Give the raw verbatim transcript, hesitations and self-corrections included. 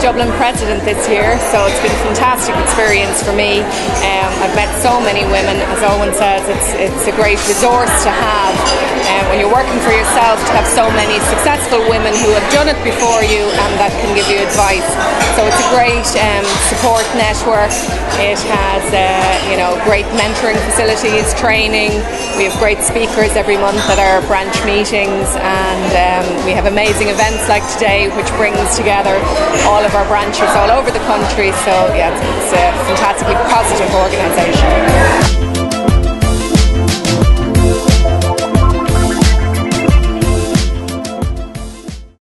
Dublin President this year, so it's been a fantastic experience for me. Um, I've met so many women. As Owen says, it's it's a great resource to have um, when you're working for yourself, to have so many successful women who have done it before you and that can give you advice. So it's a great um, support network. It has uh, you know great mentoring facilities, training. We have great speakers every month at our branch meetings, and um, we have amazing events like today, which brings together all of our branches all over the country. So yeah, it's a fantastically positive organisation.